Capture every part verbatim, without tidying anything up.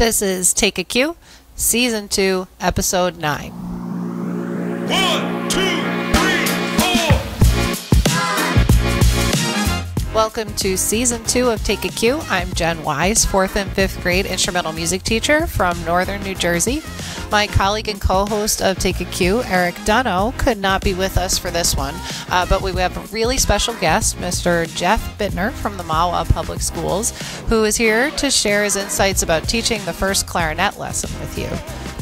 This is Take a Cue, Season two, Episode nine. One, two, three, four! Welcome to Season two of Take a Cue. I'm Jen Wise, fourth and fifth grade instrumental music teacher from Northern New Jersey. My colleague and co-host of Take a Cue, Eric Donough, could not be with us for this one, uh, but we have a really special guest, Mister Jeff Bittner from the Mahwah Public Schools, who is here to share his insights about teaching the first clarinet lesson with you.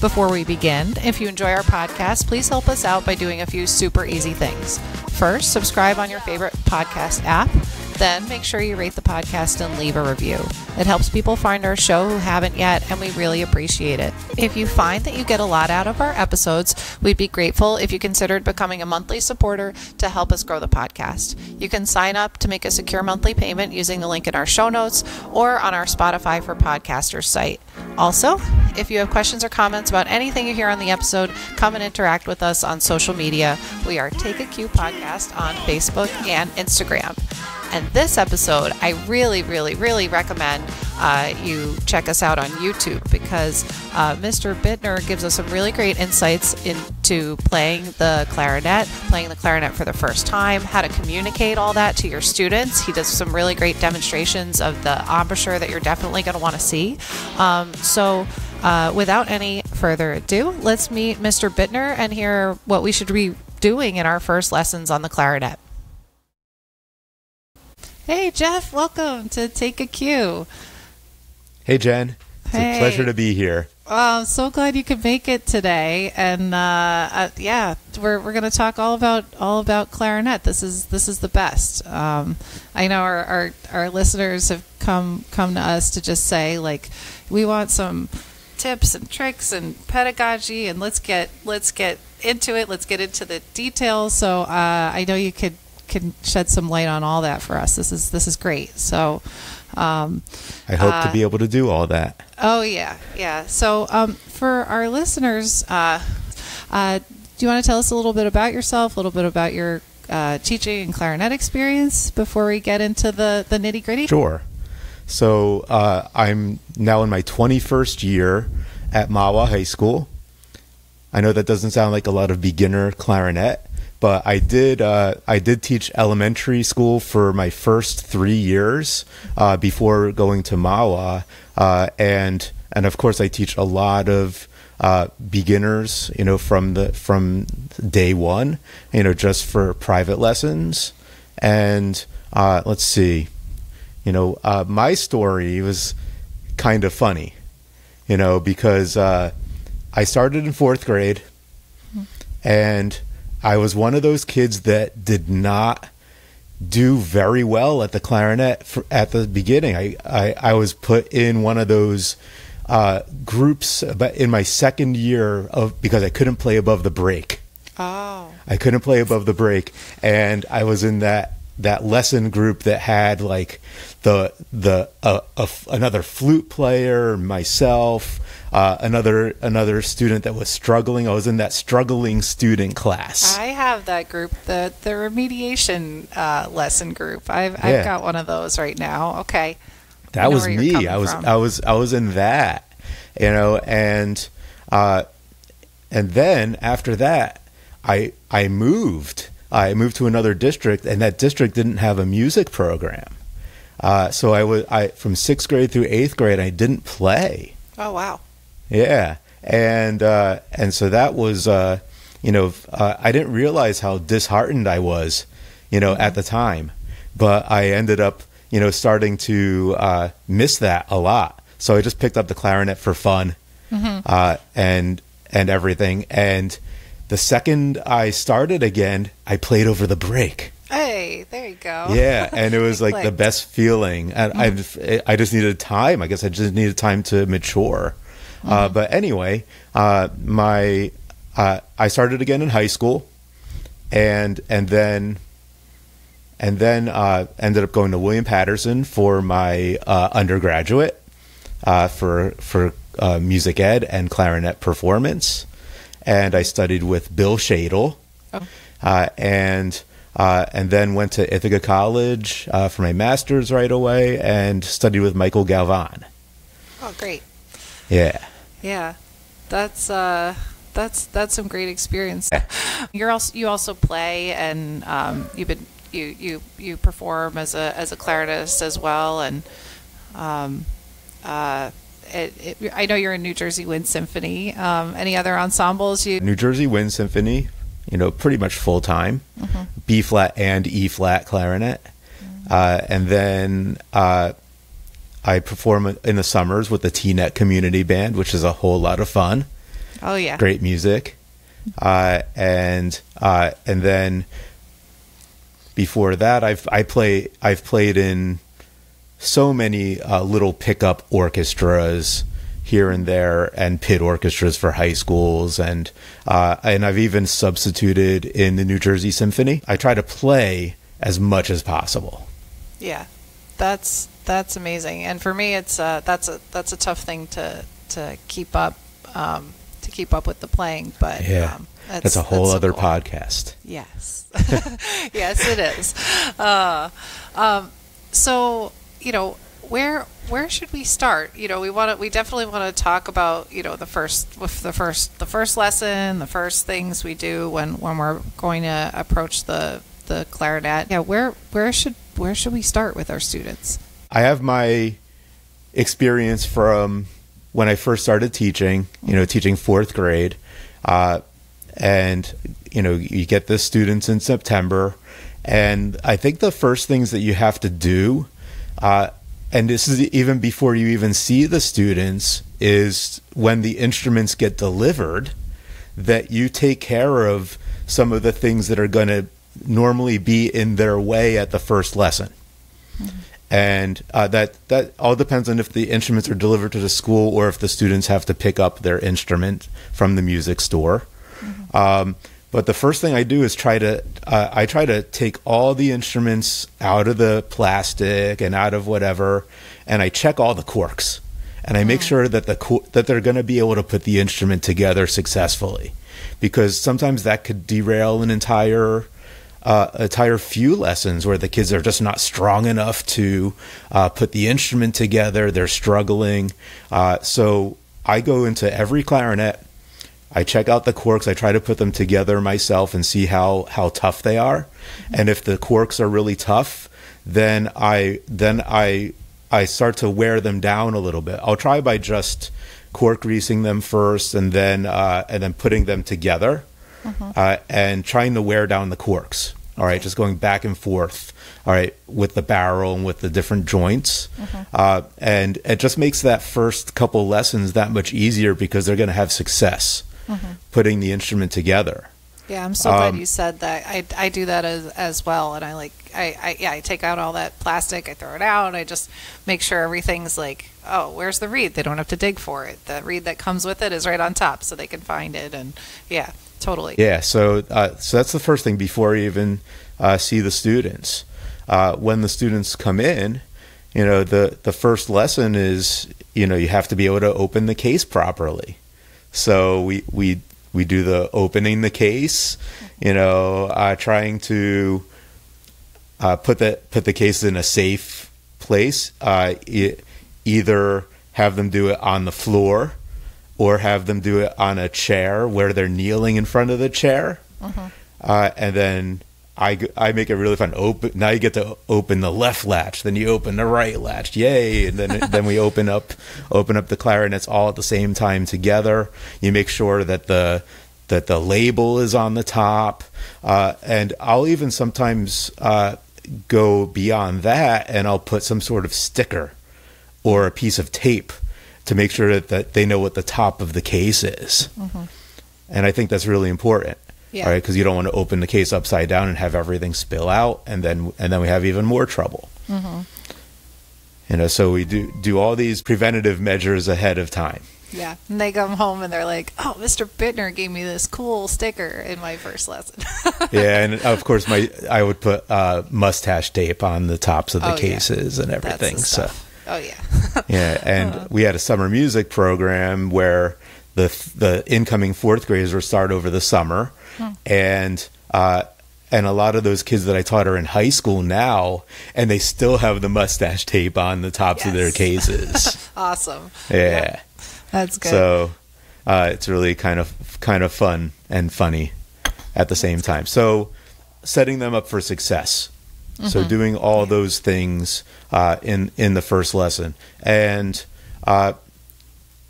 Before we begin, if you enjoy our podcast, please help us out by doing a few super easy things. First, subscribe on your favorite podcast app. Then make sure you rate the podcast and leave a review. It helps people find our show who haven't yet, and we really appreciate it. If you find that you get a lot out of our episodes, we'd be grateful if you considered becoming a monthly supporter to help us grow the podcast. You can sign up to make a secure monthly payment using the link in our show notes or on our Spotify for Podcasters site. Also, if you have questions or comments about anything you hear on the episode, come and interact with us on social media. We are Take a Cue Podcast on Facebook and Instagram. And this episode, I really, really, really recommend uh, you check us out on YouTube, because uh, Mister Bittner gives us some really great insights into playing the clarinet, playing the clarinet for the first time, how to communicate all that to your students. He does some really great demonstrations of the embouchure that you're definitely going to want to see. Um, so uh, without any further ado, let's meet Mister Bittner and hear what we should be doing in our first lessons on the clarinet. Hey, Jeff, welcome to Take a Cue. Hey, Jen. It's hey. a pleasure to be here. Oh, I'm so glad you could make it today. And uh, uh, yeah, we're we're going to talk all about all about clarinet. This is this is the best. Um, I know our, our our listeners have come come to us to just say, like, we want some tips and tricks and pedagogy, and let's get let's get into it. Let's get into the details. So uh, I know you could. can shed some light on all that for us. This is this is great. So um, I hope uh, to be able to do all that. Oh yeah, yeah. So um, for our listeners, uh, uh, do you want to tell us a little bit about yourself, a little bit about your uh, teaching and clarinet experience before we get into the, the nitty gritty? Sure. So uh, I'm now in my twenty-first year at Mahwah High School. I know that doesn't sound like a lot of beginner clarinet, but I did uh, I did teach elementary school for my first three years uh, before going to Mahwah, uh, and and of course I teach a lot of uh, beginners, you know, from the from day one, you know, just for private lessons. And uh, let's see, you know, uh, my story was kind of funny, you know, because uh, I started in fourth grade, and I was one of those kids that did not do very well at the clarinet for, at the beginning. I, I, I was put in one of those uh, groups but in my second year of because I couldn't play above the break. Oh. I couldn't play above the break. And I was in that, that lesson group that had like the, the uh, uh, another flute player, myself, Uh, another another student that was struggling. I was in that struggling student class. I have that group, the the remediation uh, lesson group. I've yeah. I've got one of those right now. Okay, that was me. I was from. I was I was in that, you know, and uh, and then after that, I I moved. I moved to another district, and that district didn't have a music program. Uh, so I was I from sixth grade through eighth grade, I didn't play. Oh wow. Yeah, and uh, and so that was, uh, you know, uh, I didn't realize how disheartened I was, you know, mm-hmm. at the time, but I ended up, you know, starting to uh, miss that a lot. So I just picked up the clarinet for fun, mm-hmm. uh, and and everything. And the second I started again, I played over the break. Hey, there you go. Yeah, and it was like clicked. The best feeling. And mm-hmm. I I just needed time. I guess I just needed time to mature. Uh, but anyway, uh, my uh, I started again in high school, and and then and then uh, ended up going to William Paterson for my uh, undergraduate uh, for for uh, music ed and clarinet performance, and I studied with Bill Shadle, oh. uh, and uh, and then went to Ithaca College uh, for my master's right away, and studied with Michael Galvan. Oh, great. Yeah. Yeah. That's uh, that's that's some great experience. Yeah. You're also you also play and um, you've been you you you perform as a as a clarinetist as well, and um, uh, it, it, I know you're in New Jersey Wind Symphony. Um, any other ensembles? You New Jersey Wind Symphony, you know, pretty much full time, mm-hmm. B flat and E flat clarinet, mm-hmm. uh, and then. Uh, I perform in the summers with the Teaneck Community Band, which is a whole lot of fun. Oh yeah, great music. Uh, and uh, and then before that, I've I play I've played in so many uh, little pickup orchestras here and there, and pit orchestras for high schools, and uh, and I've even substituted in the New Jersey Symphony. I try to play as much as possible. Yeah, that's. That's amazing, and for me, it's uh, that's a that's a tough thing to to keep up um, to keep up with the playing. But yeah, um, that's, that's a whole that's other cool. podcast. Yes, yes, it is. Uh, um, so you know, where where should we start? You know, we want to we definitely want to talk about you know the first with the first the first lesson, the first things we do when when we're going to approach the the clarinet. Yeah, where where should where should we start with our students? I have my experience from when I first started teaching, you know, teaching fourth grade. Uh, and, you know, you get the students in September. And I think the first things that you have to do, uh, and this is even before you even see the students, is when the instruments get delivered, that you take care of some of the things that are going to normally be in their way at the first lesson. Mm-hmm. And uh, that that all depends on if the instruments are delivered to the school or if the students have to pick up their instrument from the music store. Mm-hmm. Um, but the first thing I do is try to uh, I try to take all the instruments out of the plastic and out of whatever, and I check all the corks, and I make mm-hmm. sure that the cor that they're going to be able to put the instrument together successfully, because sometimes that could derail an entire. Uh, entire few lessons where the kids are just not strong enough to uh, put the instrument together. They're struggling. Uh, so I go into every clarinet. I check out the corks. I try to put them together myself and see how, how tough they are. Mm-hmm. And if the corks are really tough, then I, then I, I start to wear them down a little bit. I'll try by just cork greasing them first and then, uh, and then putting them together. Uh-huh. uh, and trying to wear down the corks. All right, okay. Just going back and forth. All right, with the barrel and with the different joints, uh-huh. uh, and it just makes that first couple lessons that much easier because they're going to have success uh-huh. putting the instrument together. Yeah, I'm so um, glad you said that. I, I do that as as well, and I like I, I yeah I take out all that plastic, I throw it out, and I just make sure everything's like, oh, where's the reed? They don't have to dig for it. The reed that comes with it is right on top, so they can find it, and yeah. Totally. Yeah. So, uh, so that's the first thing before you even uh, see the students. Uh, when the students come in, you know, the the first lesson is, you know, you have to be able to open the case properly. So we we we do the opening the case, you know, uh, trying to uh, put the put the case in a safe place. Uh, it, either have them do it on the floor. Or have them do it on a chair where they're kneeling in front of the chair. Uh-huh. uh, and then I, I make it really fun. Open, now you get to open the left latch, then you open the right latch, yay! And then then we open up open up the clarinets all at the same time together. You make sure that the that the label is on the top, uh, and I'll even sometimes uh, go beyond that, and I'll put some sort of sticker or a piece of tape to make sure that, that they know what the top of the case is. Mm-hmm. And I think that's really important, yeah. Right? Because you don't want to open the case upside down and have everything spill out, and then and then we have even more trouble. Mm-hmm. You know, so we do do all these preventative measures ahead of time. Yeah, and they come home and they're like, "Oh, Mister Bittner gave me this cool sticker in my first lesson." Yeah, and of course, my I would put uh, mustache tape on the tops of the oh, cases yeah. and everything. That's the stuff. So. Oh yeah. Yeah, and uh, we had a summer music program where the the incoming fourth graders were started over the summer, hmm. and uh, and a lot of those kids that I taught are in high school now, and they still have the mustache tape on the tops yes. of their cases. Awesome. Yeah. Yeah. That's good. So uh, it's really kind of kind of fun and funny at the same time. So setting them up for success. Mm-hmm. So doing all those things uh, in in the first lesson, and uh,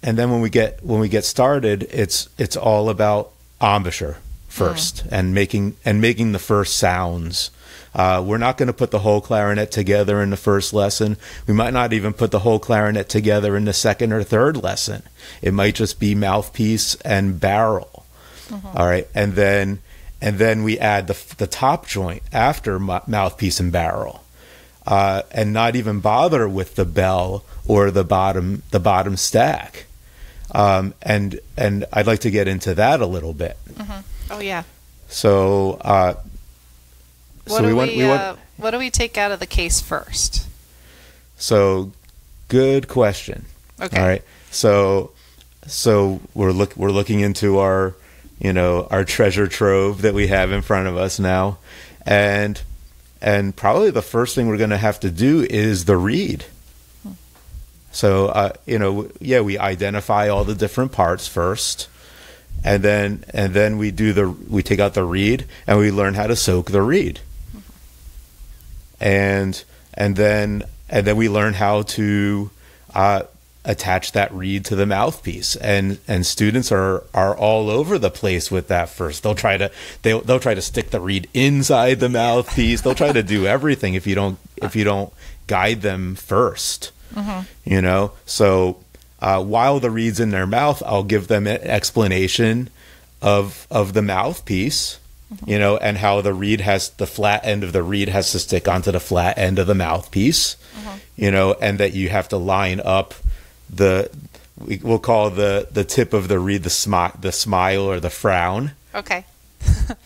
and then when we get when we get started, it's it's all about embouchure first, mm-hmm. and making and making the first sounds. Uh, we're not going to put the whole clarinet together in the first lesson. We might not even put the whole clarinet together in the second or third lesson. It might just be mouthpiece and barrel. Mm-hmm. All right, and then. And then we add the, the top joint after mouthpiece and barrel, uh, and not even bother with the bell or the bottom the bottom stack. Um, and and I'd like to get into that a little bit. Mm-hmm. Oh yeah. So uh, what so do we, want, we uh, want, what do we take out of the case first? So good question. Okay. All right. So so we're look we're looking into our. You know, our treasure trove that we have in front of us now. And and probably the first thing we're going to have to do is the read. So, uh, you know, yeah, we identify all the different parts first. And then and then we do the we take out the read and we learn how to soak the read. And and then and then we learn how to uh attach that reed to the mouthpiece, and and students are are all over the place with that first. They'll try to they'll they'll try to stick the reed inside the mouthpiece. They'll try to do everything if you don't if you don't guide them first. Mm-hmm. You know, so uh, while the reed's in their mouth, I'll give them an explanation of of the mouthpiece. Mm-hmm. You know, and how the reed has the flat end of the reed has to stick onto the flat end of the mouthpiece. Mm-hmm. You know, and that you have to line up. The we'll call the the tip of the reed the smile the smile or the frown. Okay.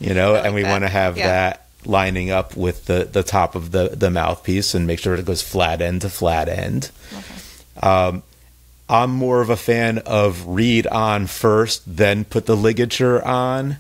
You know, like and we want to have yeah. that lining up with the the top of the the mouthpiece and make sure it goes flat end to flat end. Okay. Um, I'm more of a fan of reed on first, then put the ligature on.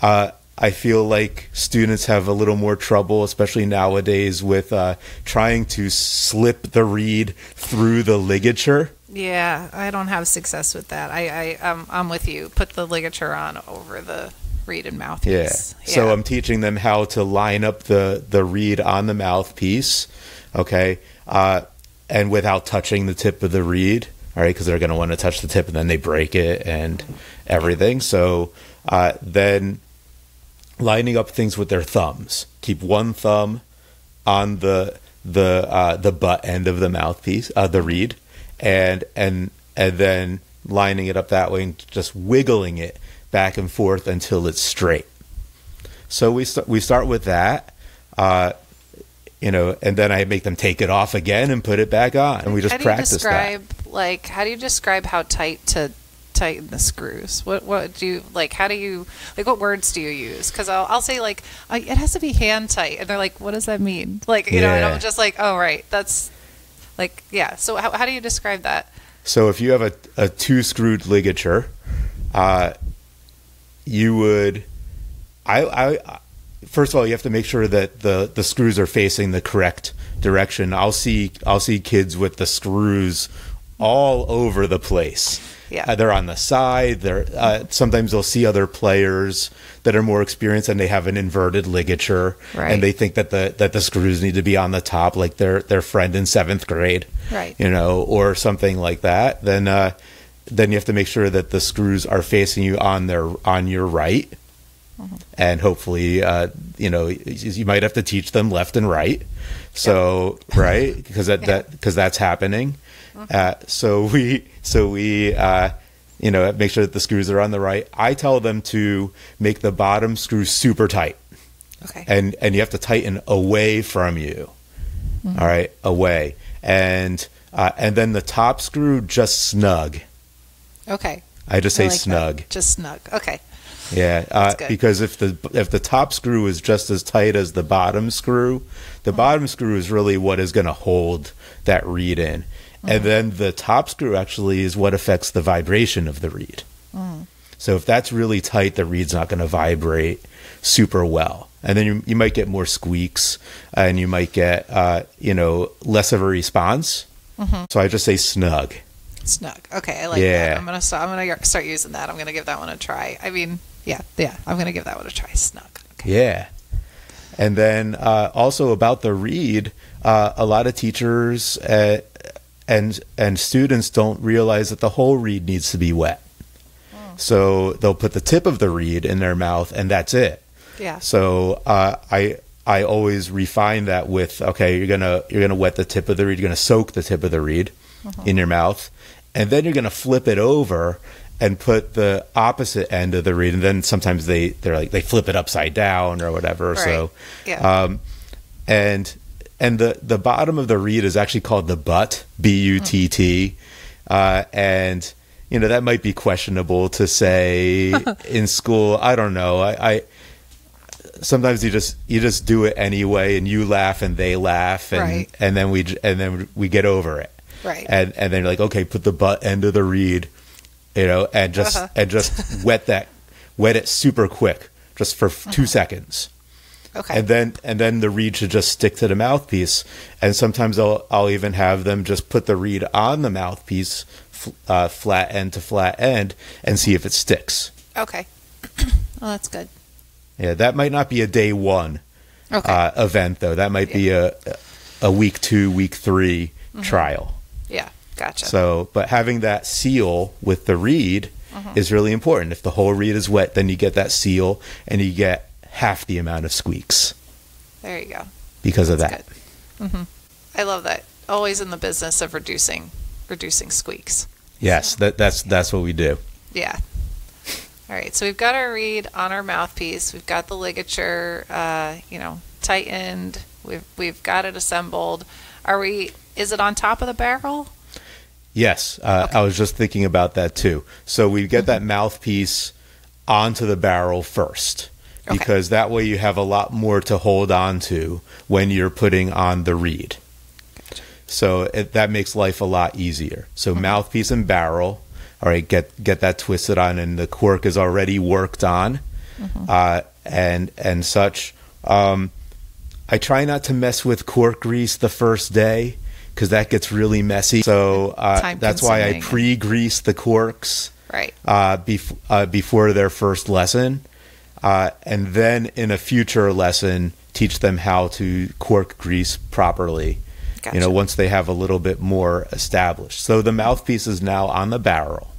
Uh, I feel like students have a little more trouble, especially nowadays, with uh, trying to slip the reed through the ligature. Yeah, I don't have success with that. I, I, um, I'm with you. Put the ligature on over the reed and mouthpiece. Yeah. yeah. So I'm teaching them how to line up the, the reed on the mouthpiece, okay, uh, and without touching the tip of the reed, all right, because they're going to want to touch the tip and then they break it and everything. So uh, then lining up things with their thumbs. Keep one thumb on the the uh, the butt end of the mouthpiece, uh, the reed. And and and then lining it up that way and just wiggling it back and forth until it's straight. So we st we start with that, uh, you know, and then I make them take it off again and put it back on, and we just how do practice you describe, that. Like, how do you describe how tight to tighten the screws? What what do you like? How do you like? What words do you use? Because I'll I'll say like I, it has to be hand tight, and they're like, what does that mean? Like you yeah. know, and I'm just like, oh right, that's. Like, yeah. So how, how do you describe that? So if you have a, a two-screwed ligature, uh, you would, I, I, first of all, you have to make sure that the, the screws are facing the correct direction. I'll see, I'll see kids with the screws all over the place. Yeah. Uh, they're on the side. They're, uh, sometimes they'll see other players that are more experienced and they have an inverted ligature, right. and they think that the that the screws need to be on the top, like their their friend in seventh grade, right? You know, or something like that. Then uh, then you have to make sure that the screws are facing you on their on your right, mm-hmm. and hopefully, uh, you know, you might have to teach them left and right. So yeah. right, because that that because that's happening. Uh, so we, so we, uh, you know, make sure that the screws are on the right. I tell them to make the bottom screw super tight. Okay. And, and you have to tighten away from you. Mm-hmm. All right. Away. And, uh, and then the top screw just snug. Okay. I just say I like snug. That. Just snug. Okay. Yeah. Uh, because if the, if the top screw is just as tight as the bottom screw, the mm-hmm. bottom screw is really what is going to hold that reed in. Mm-hmm. And then the top screw actually is what affects the vibration of the reed. Mm. So if that's really tight, the reed's not going to vibrate super well. And then you, you might get more squeaks and you might get, uh, you know, less of a response. Mm-hmm. So I just say snug. Snook. Okay, I like yeah. that. I'm gonna start. I'm gonna start using that. I'm gonna give that one a try. I mean, yeah, yeah. I'm gonna give that one a try. Snook. Okay. Yeah. And then uh, also about the read, uh, a lot of teachers uh, and and students don't realize that the whole reed needs to be wet. Oh. So they'll put the tip of the reed in their mouth, and that's it. Yeah. So uh, I I always refine that with, okay, you're gonna you're gonna wet the tip of the reed, you're gonna soak the tip of the reed uh-huh. in your mouth, and then you're gonna flip it over and put the opposite end of the reed, and then sometimes they they're like they flip it upside down or whatever. Right. So, yeah. um, and and the the bottom of the reed is actually called the butt, B U T T, mm. uh, and you know that might be questionable to say in school. I don't know. I, I sometimes you just you just do it anyway, and you laugh and they laugh, and right. and then we and then we get over it. Right. And and then you're like, okay, put the butt end of the reed. You know, and just uh-huh. and just wet that, wet it super quick, just for uh-huh. two seconds. Okay. And then and then the reed should just stick to the mouthpiece. And sometimes I'll I'll even have them just put the reed on the mouthpiece, uh, flat end to flat end, and see if it sticks. Okay. Well, that's good. Yeah, that might not be a day one okay. uh, event though. That might yeah. be a a week two, week three mm-hmm. trial. Yeah. Gotcha. So, but having that seal with the reed uh-huh. is really important. If the whole reed is wet, then you get that seal and you get half the amount of squeaks. There you go. Because That's of that. Mm-hmm. I love that. Always in the business of reducing, reducing squeaks. Yes, so, that, that's yeah. that's what we do. Yeah. All right. So we've got our reed on our mouthpiece. We've got the ligature, uh, you know, tightened. We've we've got it assembled. Are we? Is it on top of the barrel? Yes, uh, okay. I was just thinking about that too. So we get mm-hmm. that mouthpiece onto the barrel first, okay. because that way you have a lot more to hold on to when you're putting on the reed. Gotcha. So it, that makes life a lot easier. So mm-hmm. mouthpiece and barrel, all right, get get that twisted on, and the cork is already worked on, mm-hmm. uh, and and such. Um, I try not to mess with cork grease the first day, because that gets really messy. So uh, that's why I pre-grease the corks right. uh, bef uh, before their first lesson. Uh, and then in a future lesson, teach them how to cork grease properly, gotcha. You know, once they have a little bit more established. So the mouthpiece is now on the barrel.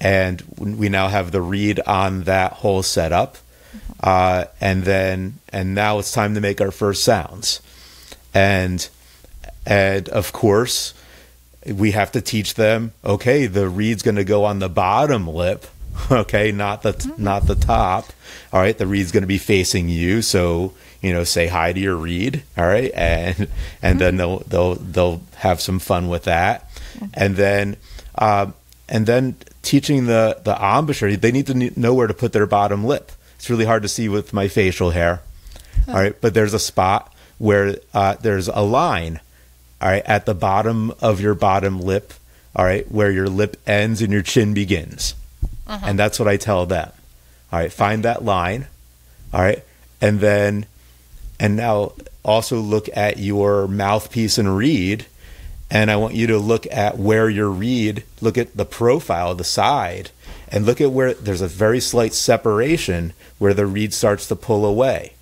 And we now have the reed on that whole setup. Uh, and then, and now it's time to make our first sounds. And... And of course, we have to teach them, okay, the reed's going to go on the bottom lip, okay, not the mm-hmm. not the top. All right, the reed's going to be facing you, so, you know, say hi to your reed, all right? And and mm-hmm. then they'll they'll they'll have some fun with that. Mm-hmm. And then um, and then teaching the the embouchure, they need to know where to put their bottom lip. It's really hard to see with my facial hair. All right, but there's a spot where uh, there's a line. All right, at the bottom of your bottom lip, all right, where your lip ends and your chin begins. Uh-huh. And that's what I tell them. All right, find that line. All right, and then, and now also look at your mouthpiece and reed. And I want you to look at where your reed, look at the profile, the side, and look at where there's a very slight separation where the reed starts to pull away.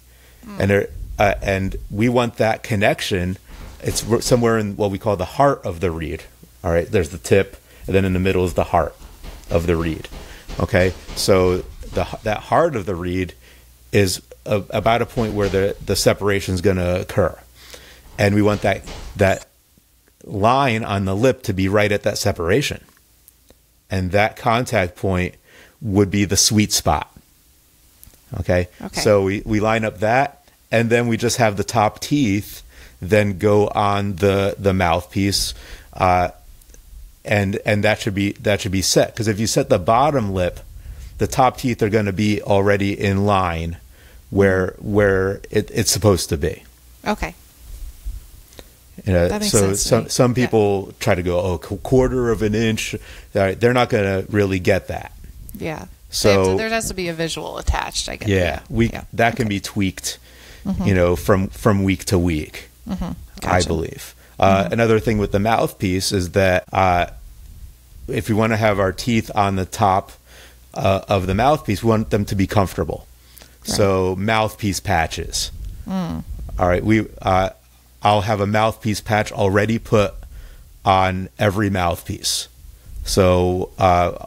Mm. And, there, uh, and we want that connection. It's somewhere in what we call the heart of the reed. All right, there's the tip, and then in the middle is the heart of the reed. Okay, so the that heart of the reed is a, about a point where the the separation is going to occur, and we want that that line on the lip to be right at that separation, and that contact point would be the sweet spot. Okay, okay. So we we line up that, and then we just have the top teeth then go on the the mouthpiece, uh, and and that should be that should be set, because if you set the bottom lip, the top teeth are going to be already in line where where it, it's supposed to be. Okay. You know, that makes so sense some some people yeah. try to go oh quarter of an inch, they're not going to really get that. Yeah. So to, there has to be a visual attached. I guess. Yeah, we yeah. that okay. can be tweaked, mm-hmm. you know, from from week to week. Mm-hmm. Gotcha. I believe. Uh, mm-hmm. Another thing with the mouthpiece is that uh, if we want to have our teeth on the top uh, of the mouthpiece, we want them to be comfortable. Right. So mouthpiece patches. Mm. All right, we uh, I'll have a mouthpiece patch already put on every mouthpiece. So uh,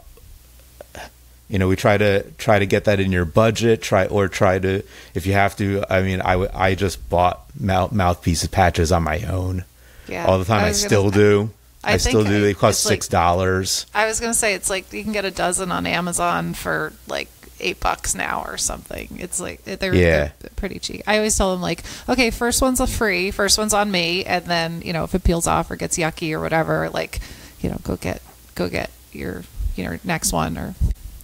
you know, we try to try to get that in your budget. Try or try to if you have to. I mean, I I just bought mouth mouthpiece patches on my own. Yeah, all the time. I, I still gonna, do. I, I still do. I, they cost six dollars. Like, I was gonna say it's like you can get a dozen on Amazon for like eight bucks now or something. It's like they're, yeah. they're pretty cheap. I always tell them like, okay, first one's a free, first one's on me, and then you know if it peels off or gets yucky or whatever, like you know go get go get your you know next one. Or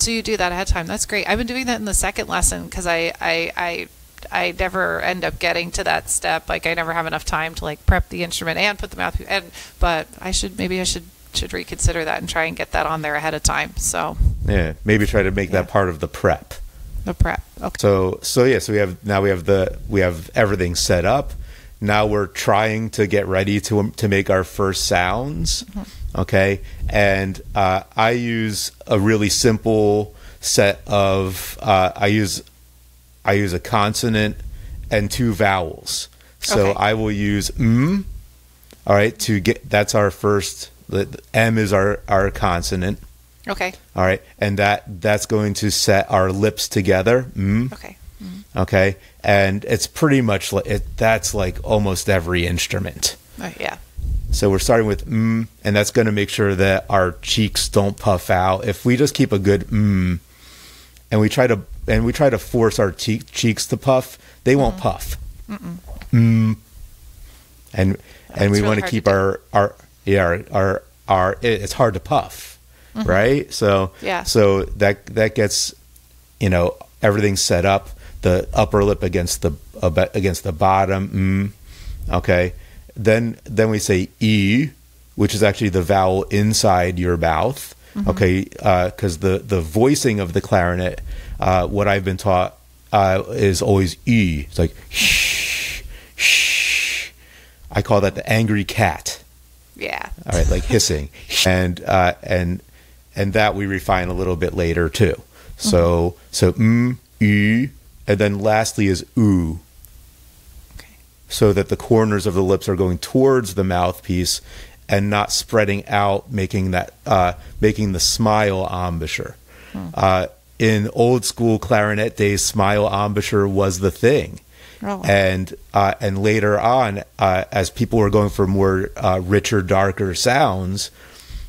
so you do that ahead of time. That's great. I've been doing that in the second lesson because I I. I I never end up getting to that step. Like I never have enough time to like prep the instrument and put the mouthpiece. And but I should maybe I should should reconsider that and try and get that on there ahead of time. So yeah, maybe try to make yeah. that part of the prep. The prep. Okay. So so yeah, so we have now we have the we have everything set up. Now we're trying to get ready to to make our first sounds. Mm-hmm. Okay, and uh, I use a really simple set of uh, I use. I use a consonant and two vowels. So okay. I will use M, all right, to get, that's our first, the, M is our, our consonant. Okay. All right, and that that's going to set our lips together, M. Okay. Mm-hmm. Okay, and it's pretty much, like it, that's like almost every instrument. Oh, yeah. So we're starting with M, and that's gonna make sure that our cheeks don't puff out. If we just keep a good M, and we try to and we try to force our cheek, cheeks to puff, they won't mm. puff. Mm-mm. Mm. And That's and we really want to keep to our, our yeah our, our our it's hard to puff, mm-hmm. right? So yeah. so that that gets you know everything set up, the upper lip against the against the bottom. Mm. Okay, then then we say E, which is actually the vowel inside your mouth. Mm-hmm. Okay, because uh, the the voicing of the clarinet, uh, what I've been taught uh, is always E. It's like shh, shh. I call that the angry cat. Yeah. All right, like hissing, and uh, and and that we refine a little bit later too. So mm-hmm. so mm, E, and then lastly is oo. Okay. So that the corners of the lips are going towards the mouthpiece. And not spreading out, making that uh, making the smile embouchure. Hmm. Uh, in old school clarinet days, smile embouchure was the thing, oh. and uh, and later on, uh, as people were going for more uh, richer, darker sounds,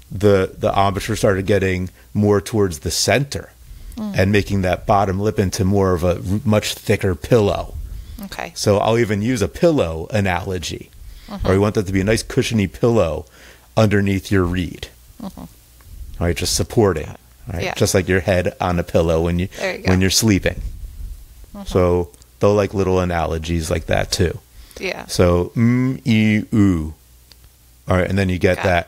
the the embouchure started getting more towards the center, hmm. and making that bottom lip into more of a much thicker pillow. Okay. So I'll even use a pillow analogy. Mm-hmm. Or we want that to be a nice cushiony pillow underneath your reed. Mm-hmm. All right, just supporting. All right, yeah. Just like your head on a pillow when you, you when you're sleeping. Mm-hmm. So they'll like little analogies like that too. Yeah. So m e u. All right, and then you get yeah. that,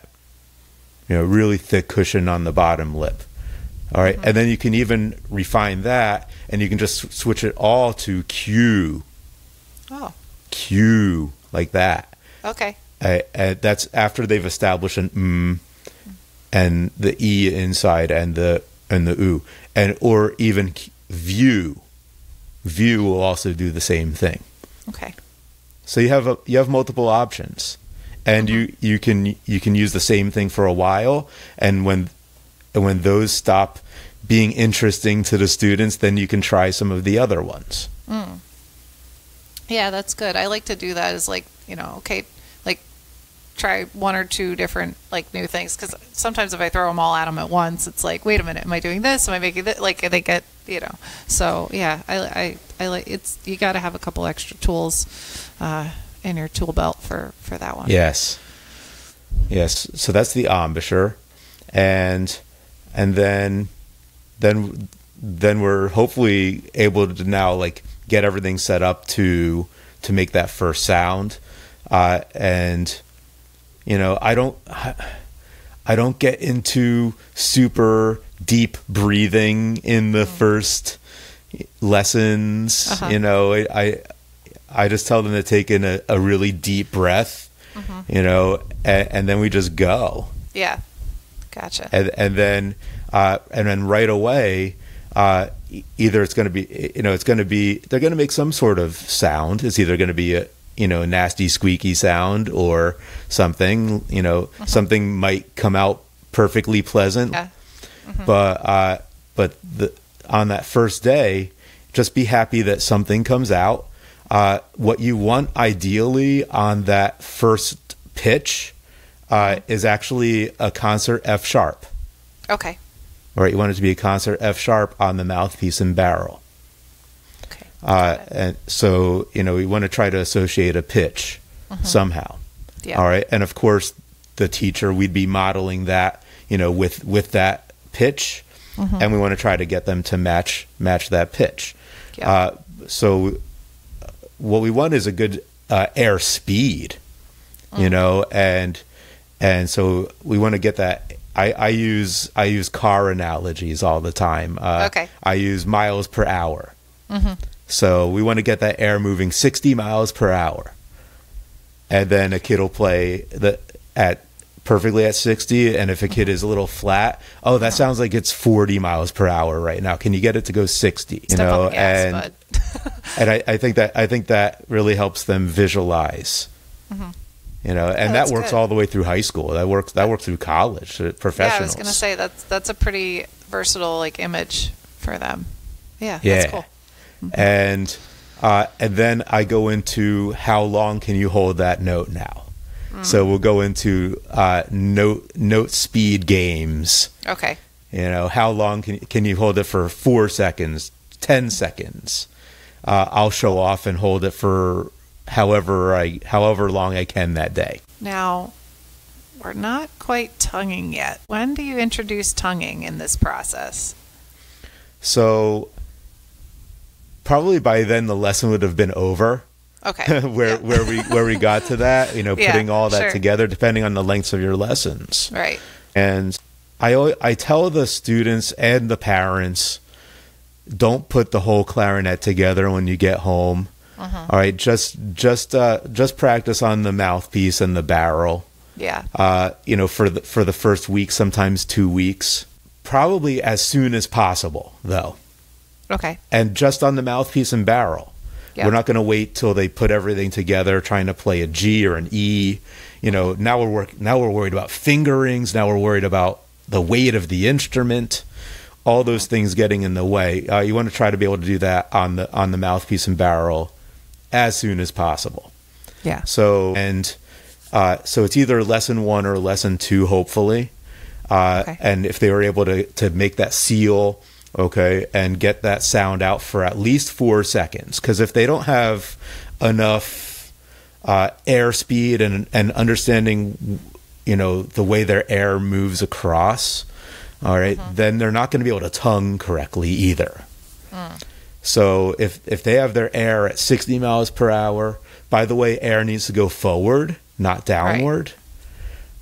you know, really thick cushion on the bottom lip. All right, mm-hmm. and then you can even refine that, and you can just switch it all to Q. Oh. Q like that. Okay. Uh, uh, that's after they've established an mm, and the E inside and the and the oo, and or even view. View will also do the same thing. Okay. So you have a, you have multiple options, and mm-hmm. you you can you can use the same thing for a while, and when when those stop being interesting to the students, then you can try some of the other ones. Mm. Yeah, that's good. I like to do that. Is like you know, okay. try one or two different like new things, because sometimes if I throw them all at them at once, it's like, wait a minute, am I doing this? Am I making this? Like they get, you know. So yeah, I I, I like it's you got to have a couple extra tools uh, in your tool belt for for that one. Yes, yes. So that's the embouchure, and and then then then we're hopefully able to now like get everything set up to to make that first sound, uh, and. You know, I don't, I don't get into super deep breathing in the first lessons. Uh-huh. You know, I, I just tell them to take in a, a really deep breath. Uh-huh. You know, and, and then we just go. Yeah. Gotcha. And, and then uh, and then right away, uh, either it's going to be, you know, it's going to be, they're going to make some sort of sound. It's either going to be a, you know, a nasty squeaky sound or something, you know, mm-hmm. something might come out perfectly pleasant. Yeah. Mm-hmm. But uh, but the, on that first day, just be happy that something comes out. Uh, what you want ideally on that first pitch uh, is actually a concert F sharp. Okay. All right, you want it to be a concert F sharp on the mouthpiece and barrel. Okay. Uh, and so, you know, we want to try to associate a pitch mm-hmm. somehow. Yeah. All right, and of course, the teacher, we'd be modeling that, you know, with with that pitch, mm-hmm. and we want to try to get them to match match that pitch. Yeah. Uh, so. What we want is a good uh, air speed, you mm. know, and and so we want to get that. I, I use I use car analogies all the time. Uh, okay. I use miles per hour. Mm-hmm. So we want to get that air moving sixty miles per hour, and then a kid will play the at perfectly at sixty. And if a kid is a little flat, oh, that sounds like it's forty miles per hour right now. Can you get it to go sixty? You Step know, on the gas, and. Bud. And I, I think that I think that really helps them visualize, mm-hmm. you know, and oh, that works good. all the way through high school. That works that works through college, professionals. Yeah, I was going to say that's that's a pretty versatile like image for them. Yeah, yeah. That's cool. Mm-hmm. And uh, and then I go into how long can you hold that note now? Mm-hmm. So we'll go into uh, note note speed games. Okay. You know, how long can can you hold it for? Four seconds, ten mm-hmm. seconds. Uh, I'll show off and hold it for however I, however long I can that day. Now, we're not quite tonguing yet. When do you introduce tonguing in this process? So, probably by then the lesson would have been over. Okay. where yeah. where we where we got to that, you know, yeah, putting all that sure. together, depending on the lengths of your lessons. Right. And I I tell the students and the parents, don't put the whole clarinet together when you get home. Uh-huh. All right, just just uh, just practice on the mouthpiece and the barrel. Yeah. Uh, you know, for the for the first week, sometimes two weeks, probably as soon as possible, though. Okay. And just on the mouthpiece and barrel. Yeah. We're not going to wait till they put everything together, trying to play a G or an E. You know, now we're work now we're worried about fingerings. Now we're worried about the weight of the instrument. All those things getting in the way. Uh, you want to try to be able to do that on the on the mouthpiece and barrel as soon as possible. Yeah. So and uh, so it's either lesson one or lesson two, hopefully. Uh, okay. And if they were able to to make that seal, okay, and get that sound out for at least four seconds, because if they don't have enough uh, air speed and and understanding, you know, the way their air moves across. All right, mm-hmm. then they're not going to be able to tongue correctly either. Mm. So if if they have their air at sixty miles per hour, by the way, air needs to go forward, not downward.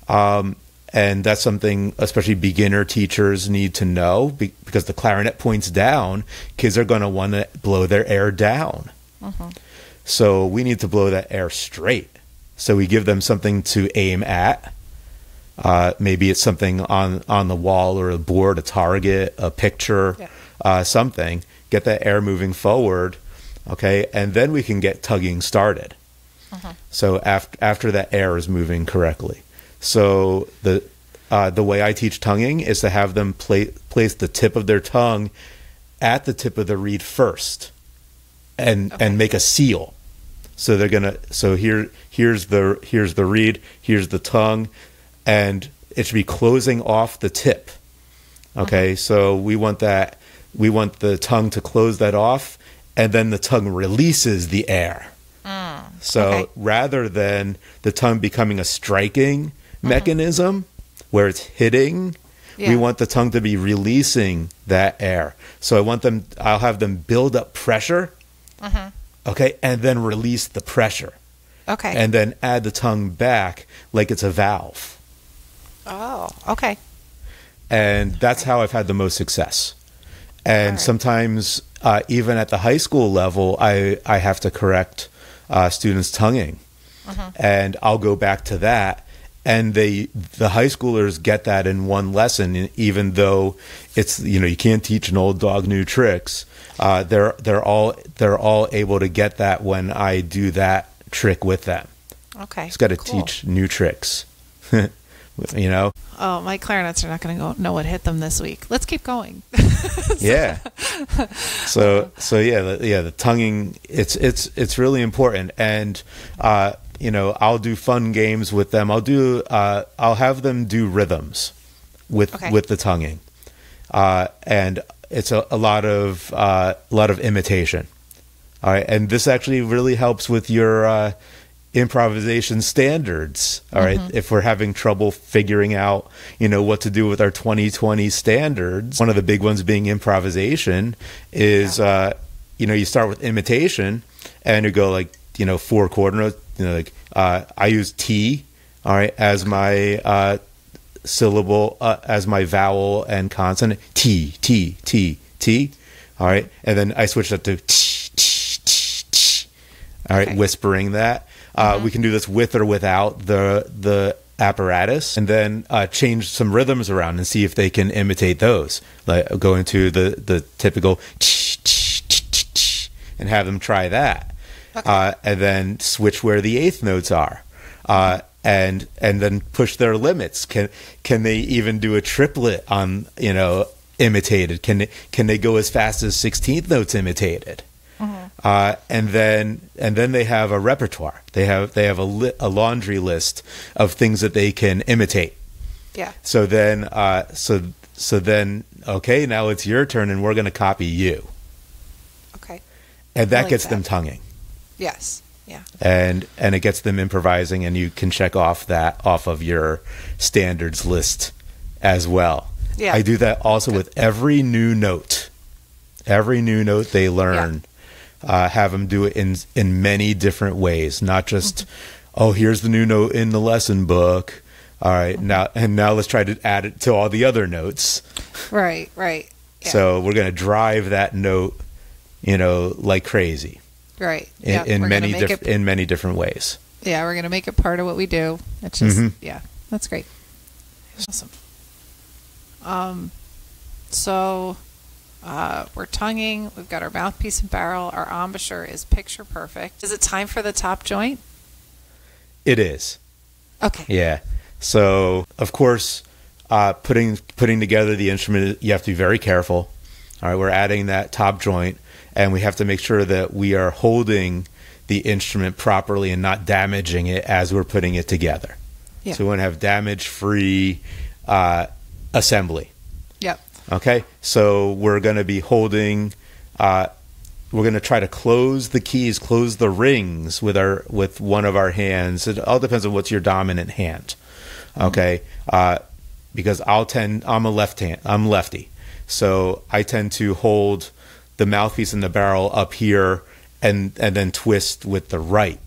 Right. Um, and that's something especially beginner teachers need to know be because the clarinet points down. Kids are going to want to blow their air down. Mm-hmm. So we need to blow that air straight. So we give them something to aim at. Uh, maybe it's something on, on the wall or a board, a target, a picture, yeah. uh, something. Get that air moving forward, okay? And then we can get tugging started. Uh-huh. So after, after that air is moving correctly. So the, uh, the way I teach tonguing is to have them pla place the tip of their tongue at the tip of the reed first and, okay. and make a seal. So they're gonna, so here, here's the, here's the reed, here's the tongue, and it should be closing off the tip. Okay, mm-hmm. so we want that. We want the tongue to close that off, and then the tongue releases the air. Mm, so okay. rather than the tongue becoming a striking mm-hmm. mechanism where it's hitting, yeah. we want the tongue to be releasing that air. So I want them. I'll have them build up pressure. Mm-hmm. Okay, and then release the pressure. Okay, and then add the tongue back like it's a valve. Oh, okay. And that's how I've had the most success. And right. sometimes, uh, even at the high school level, I, I have to correct uh, students' tonguing. Mm-hmm. And I'll go back to that And they, the high schoolers get that in one lesson, even though it's, you know, you can't teach an old dog new tricks. Uh, they're they're all they're all able to get that when I do that trick with them. Okay, just got to cool. teach new tricks. You know. Oh, my clarinets are not going to know what hit them this week. Let's keep going. So. Yeah. So so yeah the, yeah the tonguing it's it's it's really important, and uh, you know, I'll do fun games with them. I'll do uh, I'll have them do rhythms with okay. with the tonguing, uh, and it's a, a lot of uh, a lot of imitation. All right, and this actually really helps with your. Uh, improvisation standards. All right. Mm-hmm. If we're having trouble figuring out, you know, what to do with our twenty twenty standards, one of the big ones being improvisation is, yeah. uh, you know, you start with imitation and you go like, you know, four quarter notes, you know, like, uh, I use T, all right, as my, uh, syllable, uh, as my vowel and consonant, T, T, T, T. All right. And then I switched up to T, T, T, T. All right. Okay. Whispering that. Uh, mm-hmm. We can do this with or without the the apparatus, and then uh, change some rhythms around and see if they can imitate those. Like go into the the typical ch ch ch ch, and have them try that, okay. uh, and then switch where the eighth notes are, uh, and and then push their limits. Can can they even do a triplet on you know imitated? Can can they go as fast as sixteenth notes imitated? Mm-hmm. Uh, and then, and then they have a repertoire. They have they have a, li a laundry list of things that they can imitate. Yeah. So then, uh, so so then, okay, now it's your turn, and we're going to copy you. Okay. And that like gets that. them tonguing. Yes. Yeah. And and it gets them improvising, and you can check off that off of your standards list as well. Yeah. I do that also Good. with every new note. Every new note they learn. Yeah. Uh, have them do it in in many different ways, not just mm-hmm. oh, here's the new note in the lesson book. All right, mm-hmm. now and now let's try to add it to all the other notes. Right, right. Yeah. So we're going to drive that note, you know, like crazy. Right. In, yeah. in many different in many different ways. Yeah, we're going to make it part of what we do. It's just mm-hmm. yeah, that's great. Awesome. Um, so. Uh, we're tonguing, we've got our mouthpiece and barrel, our embouchure is picture perfect. Is it time for the top joint? It is. Okay. Yeah. So, of course, uh, putting putting together the instrument, you have to be very careful. All right, we're adding that top joint, and we have to make sure that we are holding the instrument properly and not damaging it as we're putting it together. Yeah. So we want to have damage-free uh, assembly. Yep. Okay, so we're going to be holding, uh, we're going to try to close the keys, close the rings with our with one of our hands. It all depends on what's your dominant hand, okay? Mm-hmm. uh, because I'll tend, I'm a left hand, I'm lefty, so I tend to hold the mouthpiece and the barrel up here, and and then twist with the right,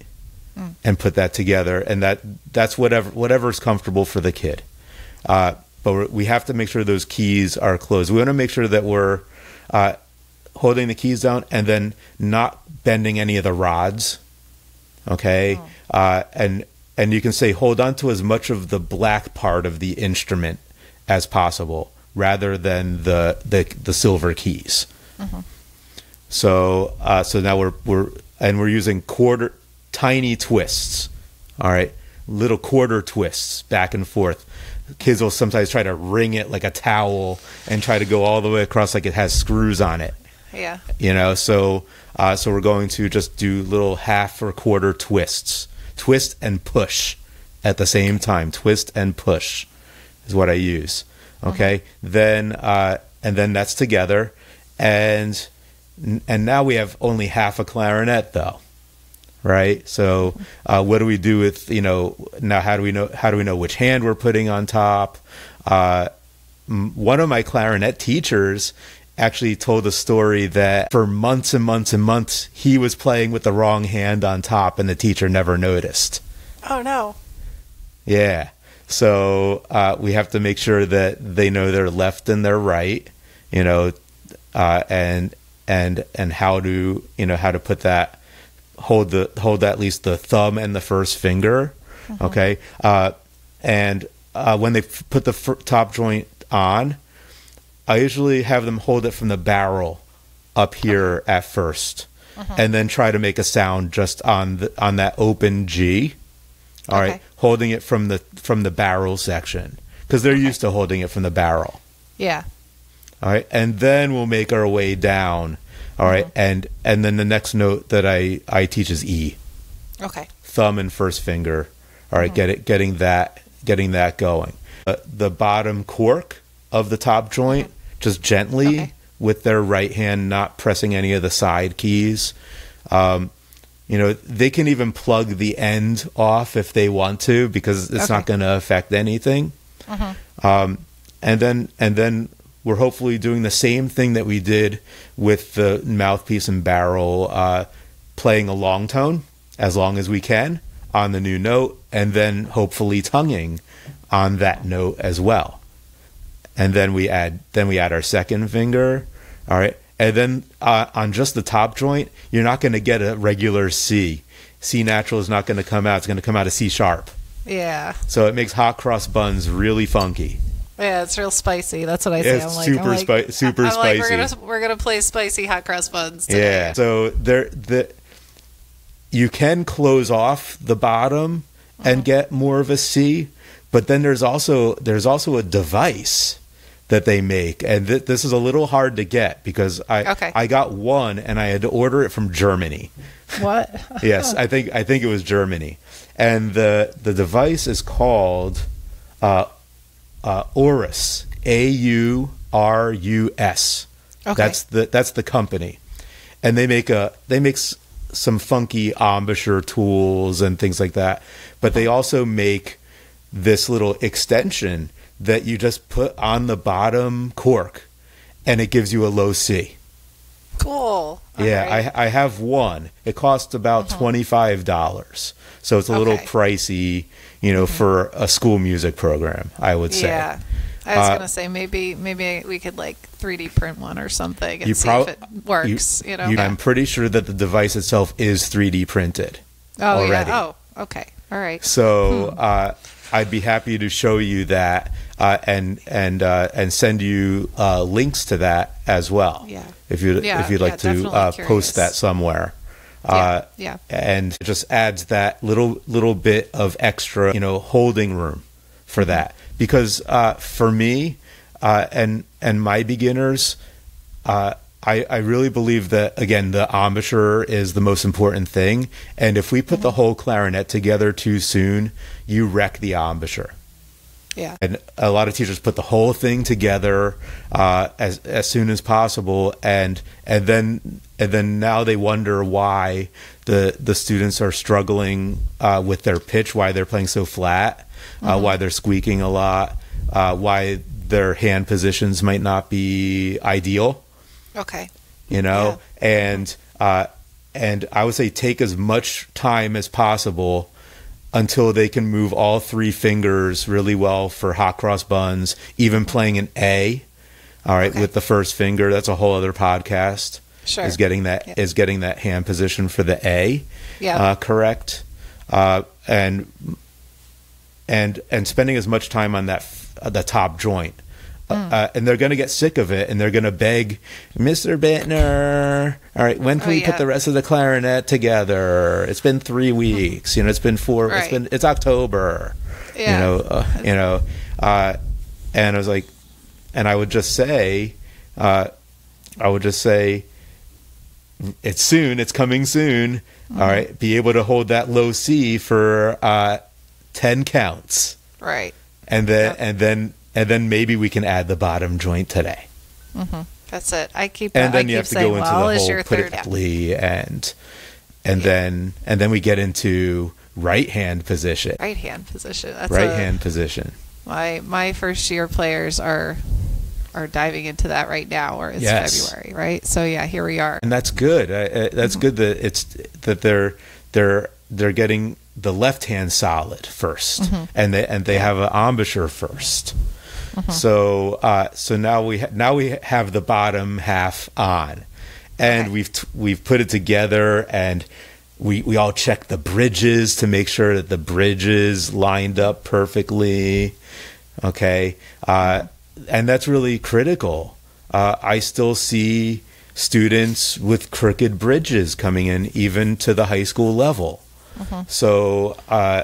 mm. and put that together, and that that's whatever whatever's comfortable for the kid. Uh, But we have to make sure those keys are closed. We want to make sure that we're uh, holding the keys down and then not bending any of the rods. Okay, oh. uh, and and you can say hold on to as much of the black part of the instrument as possible, rather than the the, the silver keys. Mm-hmm. So uh, so now we're we're and we're using quarter tiny twists. All right, little quarter twists back and forth. Kids will sometimes try to wring it like a towel and try to go all the way across like it has screws on it. Yeah. You know, so uh, so we're going to just do little half or quarter twists. Twist and push at the same time. Twist and push is what I use. Okay? Mm-hmm. Then uh, and then that's together. And and now we have only half a clarinet though. Right. So uh, what do we do with, you know, now how do we know how do we know which hand we're putting on top? Uh, m one of my clarinet teachers actually told a story that for months and months and months, he was playing with the wrong hand on top and the teacher never noticed. Oh, no. Yeah. So uh, we have to make sure that they know their left and their right, you know, uh, and and and how to, you know, how to put that. Hold the hold at least the thumb and the first finger, mm-hmm. okay. Uh, And uh, when they f- put the f- top joint on, I usually have them hold it from the barrel up here at first, uh-huh. and then try to make a sound just on the, on that open G. All okay. right, holding it from the from the barrel section, because they're okay. used to holding it from the barrel. Yeah. All right, and then we'll make our way down. All right, mm-hmm. and and then the next note that I, I teach is E. Okay. Thumb and first finger. All right, mm-hmm. get it, getting that, getting that going. Uh, the bottom cork of the top joint, mm-hmm. just gently okay. with their right hand, not pressing any of the side keys. Um, you know, they can even plug the end off if they want to, because it's okay. not going to affect anything. Mm-hmm. Um, and then and then. We're hopefully doing the same thing that we did with the mouthpiece and barrel, uh, playing a long tone as long as we can on the new note, and then hopefully tonguing on that note as well. And then we add, then we add our second finger. All right. And then uh, on just the top joint, you're not going to get a regular C. C natural is not going to come out. It's going to come out a C sharp. Yeah. So it makes hot cross buns really funky. Yeah, it's real spicy. That's what I say. It's I'm like, super, I'm like, spi- super I'm like, spicy. We're gonna, we're gonna play spicy hot cross buns today. Yeah. So there, the you can close off the bottom mm-hmm. and get more of a C, but then there's also there's also a device that they make, and th- this is a little hard to get because I okay. I got one and I had to order it from Germany. What? Yes, I think I think it was Germany, and the the device is called. Uh, Uh, Aurus, A U R U S. Okay. That's the that's the company, and they make a they make s- some funky embouchure tools and things like that. But they also make this little extension that you just put on the bottom cork, and it gives you a low C. Cool. All yeah, right. I I have one. It costs about uh-huh. twenty-five dollars, so it's a okay. little pricey. You know, mm-hmm. for a school music program, I would say. Yeah, I was uh, gonna say maybe maybe we could like three D print one or something and see prob- if it works. You, you know, you, I'm pretty sure that the device itself is three D printed. Oh already. yeah. Oh, okay. All right. So hmm. uh, I'd be happy to show you that uh, and and uh, and send you uh, links to that as well. Yeah. If you yeah, if you'd like yeah, to uh, post that somewhere. Uh, yeah, yeah. And it just adds that little little bit of extra, you know, holding room for that. Because uh, for me uh, and and my beginners, uh, I, I really believe that, again, the embouchure is the most important thing. And if we put mm-hmm. the whole clarinet together too soon, you wreck the embouchure. Yeah. And a lot of teachers put the whole thing together uh, as as soon as possible, and and then and then now they wonder why the the students are struggling uh, with their pitch, why they're playing so flat, uh, mm-hmm. why they're squeaking a lot, uh, why their hand positions might not be ideal. Okay. You know, yeah. and uh, and I would say take as much time as possible until they can move all three fingers really well for hot cross buns, even playing an A, all right, okay. with the first finger. That's a whole other podcast. Sure. Is getting that yeah. is getting that hand position for the A yeah. uh, correct. Uh, and and and spending as much time on that f- the top joint. Mm. Uh, and they're going to get sick of it, and they're going to beg, Mister Bittner, all right, when can oh, we yeah. put the rest of the clarinet together? It's been three weeks, you know, it's been four, right. it's been, it's October, yeah. you know, uh, you know, uh, and I was like, and I would just say, uh, I would just say, it's soon, it's coming soon, mm-hmm. all right, be able to hold that low C for uh, ten counts. Right. And then, yep. and then, And then maybe we can add the bottom joint today. Mm-hmm. That's it. I keep. And then I you keep have to saying, go into well, the whole critically, and and yeah. then and then we get into right hand position. Right hand position. That's right a, hand position. My my first year players are are diving into that right now, or it's yes. February, right? So yeah, here we are. And that's good. I, I, that's mm-hmm. good that it's that they're they're they're getting the left hand solid first, mm-hmm. and they and they yeah. have an embouchure first. Mm-hmm. So, uh, so now we ha- now we have the bottom half on, and okay. we've t- we've put it together, and we we all checked the bridges to make sure that the bridges lined up perfectly. Okay, uh, and that's really critical. Uh, I still see students with crooked bridges coming in, even to the high school level. Mm-hmm. So uh,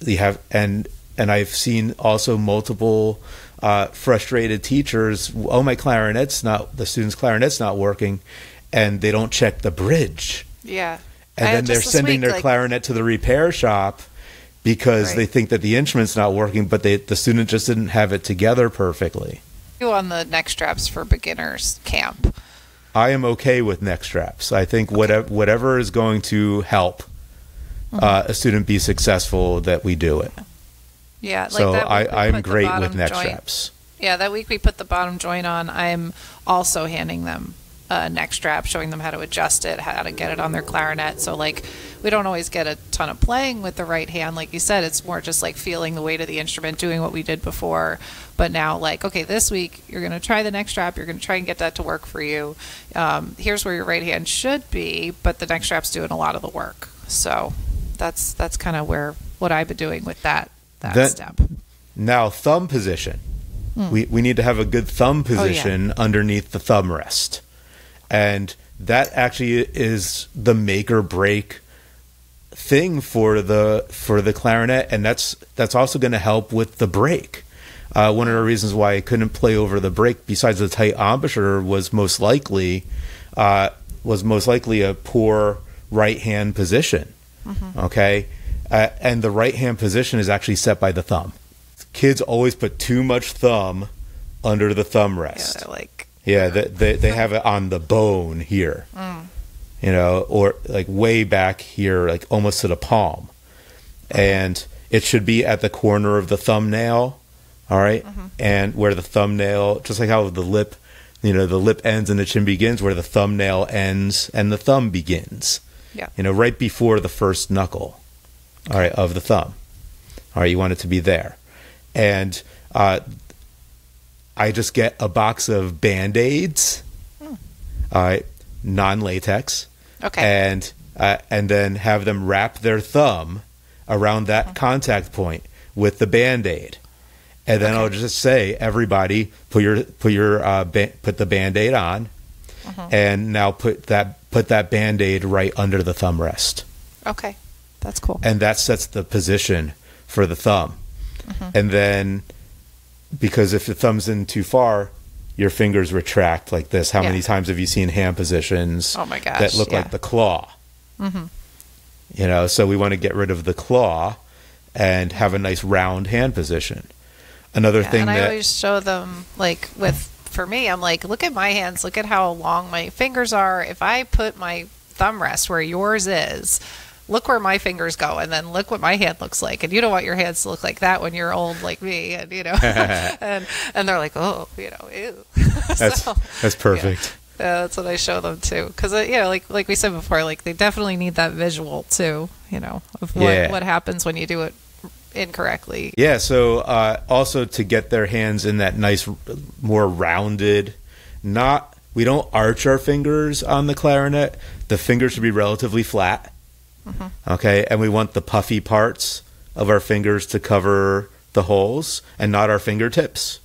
you have, and and I've seen also multiple uh, frustrated teachers. Oh, my clarinet's not the student's clarinet's not working, and they don't check the bridge. Yeah, and I then they're sending week, their like... clarinet to the repair shop. Because right. they think that the instrument's not working, but they, the student just didn't have it together perfectly. You on the neck straps for beginners camp? I am okay with neck straps. I think okay. whatever whatever is going to help mm-hmm. uh, a student be successful, that we do it. Yeah, like so that I, I'm great with neck joint. straps. Yeah, that week we put the bottom joint on. I'm also handing them a neck strap, showing them how to adjust it, how to get it on their clarinet. So like, we don't always get a ton of playing with the right hand, like you said. It's more just like feeling the weight of the instrument, doing what we did before. But now, like, okay, this week you're going to try the neck strap, you're going to try and get that to work for you. Um, here's where your right hand should be, but the neck strap's doing a lot of the work. So that's that's kind of where what I've been doing with that that, that step. Now, thumb position. Hmm. We we need to have a good thumb position oh, yeah. underneath the thumb rest. And that actually is the make or break thing for the for the clarinet, and that's that's also going to help with the break. Uh, one of the reasons why I couldn't play over the break, besides the tight embouchure, was most likely uh, was most likely a poor right hand position. Mm-hmm. Okay, uh, and the right hand position is actually set by the thumb. Kids always put too much thumb under the thumb rest. Yeah, like. Yeah, they, they they have it on the bone here, mm. you know, or like way back here, like almost to the palm, mm-hmm. and it should be at the corner of the thumbnail, all right, mm-hmm. and where the thumbnail, just like how the lip, you know, the lip ends and the chin begins, where the thumbnail ends and the thumb begins, yeah, you know, right before the first knuckle, okay. all right, of the thumb, all right, you want it to be there, and uh. I just get a box of Band-Aids, hmm. uh, non-latex, okay. and uh, and then have them wrap their thumb around that okay. contact point with the Band-Aid, and then okay. I'll just say, everybody, put your put your uh, ba put the Band-Aid on, uh-huh. and now put that put that Band-Aid right under the thumb rest. Okay, that's cool. And that sets the position for the thumb, uh-huh. and then. Because if the thumb's in too far, your fingers retract like this. How yeah. many times have you seen hand positions oh my gosh, that look yeah. like the claw? Mm-hmm. You know, so we want to get rid of the claw and have a nice round hand position. Another yeah, thing and that I always show them, like with for me, I'm like, look at my hands, look at how long my fingers are. If I put my thumb rest where yours is, look where my fingers go, and then look what my hand looks like. And you don't want your hands to look like that when you're old like me, and you know, and and they're like, oh, you know, ew. That's so, that's perfect. Yeah. Yeah, that's what I show them too, because uh, you know, like like we said before, like they definitely need that visual too, you know, of what yeah. what happens when you do it incorrectly. Yeah. So uh, also to get their hands in that nice, more rounded, not we don't arch our fingers on the clarinet. The fingers should be relatively flat. Mm-hmm. Okay, and we want the puffy parts of our fingers to cover the holes and not our fingertips.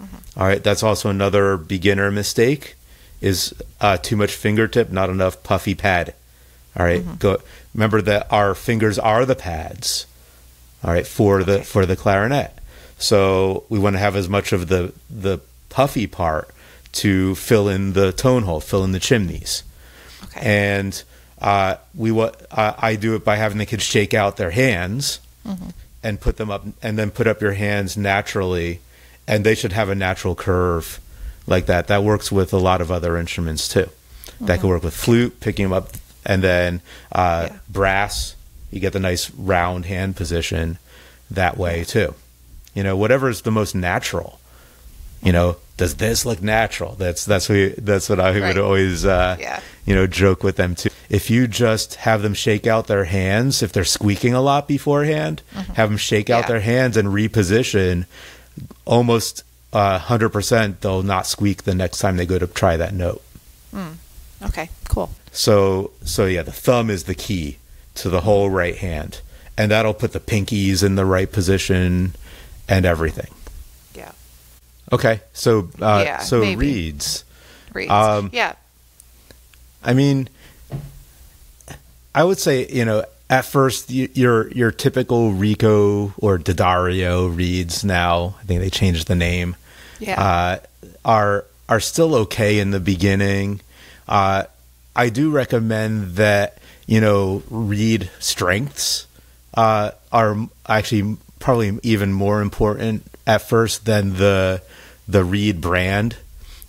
Mm-hmm. All right, that's also another beginner mistake, is uh, too much fingertip, not enough puffy pad. All right, mm-hmm. go, remember that our fingers are the pads, all right, for okay. the for the clarinet. So we want to have as much of the, the puffy part to fill in the tone hole, fill in the chimneys. Okay. And... Uh, we what uh, I do it by having the kids shake out their hands mm-hmm. and put them up, and then put up your hands naturally, and they should have a natural curve like that. That works with a lot of other instruments too. Mm-hmm. That could work with flute, picking them up, and then uh, yeah. brass. You get the nice round hand position that way too. You know, whatever is the most natural. You know, does this look natural? That's that's what you, that's what I would right. always uh, yeah. you know, joke with them too. If you just have them shake out their hands, if they're squeaking a lot beforehand, mm-hmm. have them shake out yeah. their hands and reposition. Almost uh, one hundred percent they'll not squeak the next time they go to try that note. Mm. Okay, cool. So so yeah, the thumb is the key to the whole right hand. And that'll put the pinkies in the right position and everything. Yeah. Okay. So, uh, yeah, so maybe. reeds. Reeds. Um, yeah. I mean, I would say, you know, at first you, your, your typical Rico or D'Addario reeds now, I think they changed the name, yeah. uh, are, are still okay in the beginning. Uh, I do recommend that, you know, reed strengths uh, are actually probably even more important at first than the the reed brand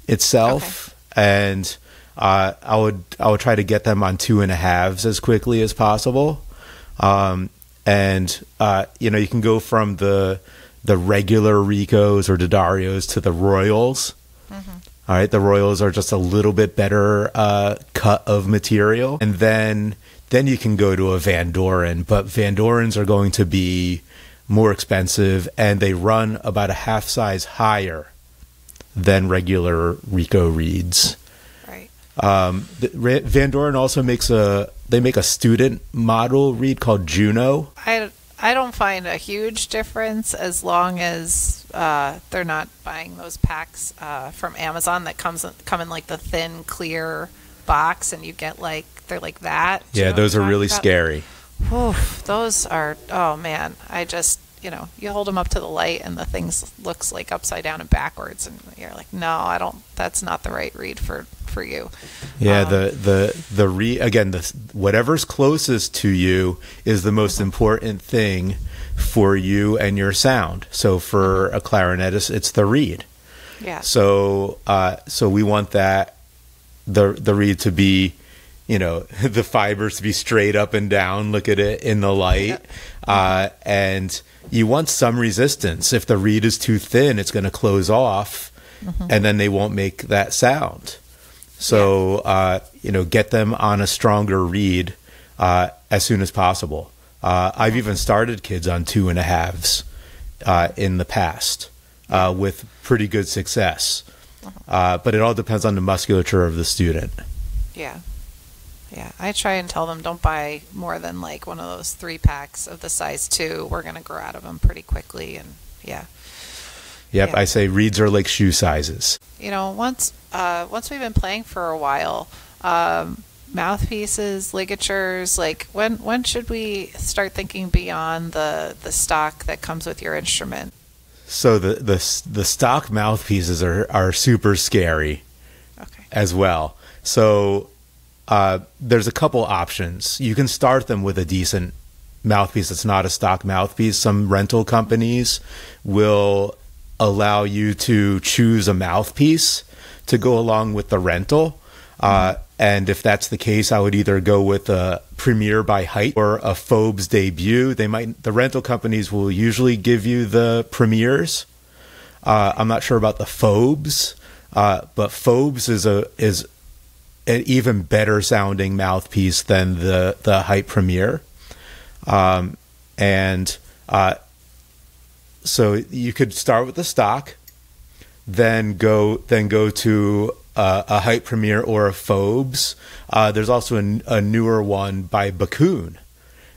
itself. Okay. And uh, I would I would try to get them on two and a halves as quickly as possible. Um, and uh, you know, you can go from the the regular Ricos or D'Addarios to the Royals. Mm-hmm. All right, the Royals are just a little bit better uh, cut of material, and then then you can go to a Vandoren. But Vandorens are going to be more expensive, and they run about a half size higher than regular Rico reeds. Right. Um, the, Vandoren also makes a they make a student model reed called Juno. I I don't find a huge difference as long as. Uh, they're not buying those packs uh, from Amazon that comes come in like the thin clear box, and you get like they're like that. Yeah, those are really scary. Oof, those are. Oh man, I just you know you hold them up to the light and the things looks like upside down and backwards, and you're like, no, I don't. That's not the right read for for you. Yeah, um, the the the re again the whatever's closest to you is the most important thing for you and your sound. So for a clarinetist, it's the reed. Yeah. So uh, so we want that the the reed to be, you know, the fibers to be straight up and down. Look at it in the light. Yeah. Uh, and you want some resistance. If the reed is too thin, it's going to close off, mm-hmm. and then they won't make that sound. So yeah. uh, you know, get them on a stronger reed uh, as soon as possible. Uh, I've even started kids on two and a halves uh, in the past uh, with pretty good success. Uh, but it all depends on the musculature of the student. Yeah. Yeah. I try and tell them don't buy more than like one of those three packs of the size two. We're going to grow out of them pretty quickly. And yeah. Yep. Yeah. I say reeds are like shoe sizes. You know, once, uh, once we've been playing for a while, um, mouthpieces, ligatures, like when when should we start thinking beyond the the stock that comes with your instrument? So the the, the stock mouthpieces are are super scary, okay, as well. So uh there's a couple options. You can start them with a decent mouthpiece that's not a stock mouthpiece. Some rental companies will allow you to choose a mouthpiece to go along with the rental. Uh, and if that's the case, I would either go with a Premier by Hite or a Fobes Debut. They might, the rental companies will usually give you the Premiers. Uh, I'm not sure about the Fobes, uh, but Fobes is a is an even better sounding mouthpiece than the the Hite Premier, um, and uh, so you could start with the stock, then go then go to Uh, a Hite Premier or a Fobes. Uh, there's also a, a newer one by Backun,